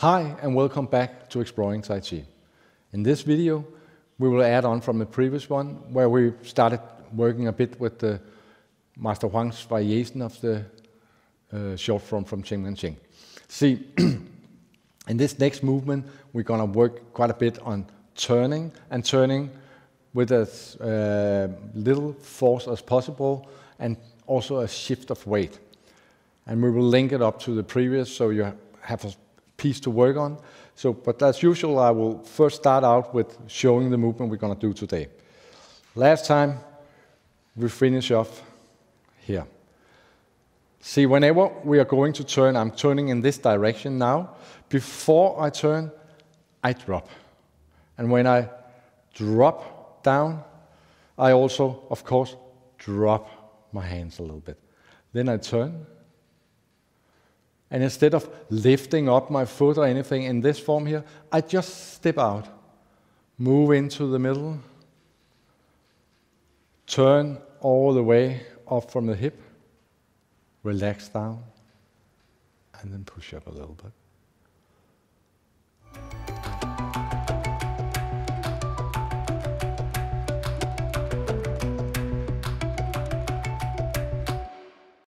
Hi and welcome back to Exploring Taiji. In this video we will add on from the previous one where we started working a bit with the Master Huang's variation of the short form from Qing Lan Qing. See, in this next movement we're going to work quite a bit on turning and turning with as little force as possible and also a shift of weight. And we will link it up to the previous so you have a piece to work on. So, but as usual, I will first start out with showing the movement we're going to do today. Last time, we finish off here. See, whenever we are going to turn, I'm turning in this direction now. Before I turn, I drop. And when I drop down, I also, of course, drop my hands a little bit. Then I turn. And instead of lifting up my foot or anything in this form here, I just step out, move into the middle, turn all the way up from the hip, relax down, and then push up a little bit.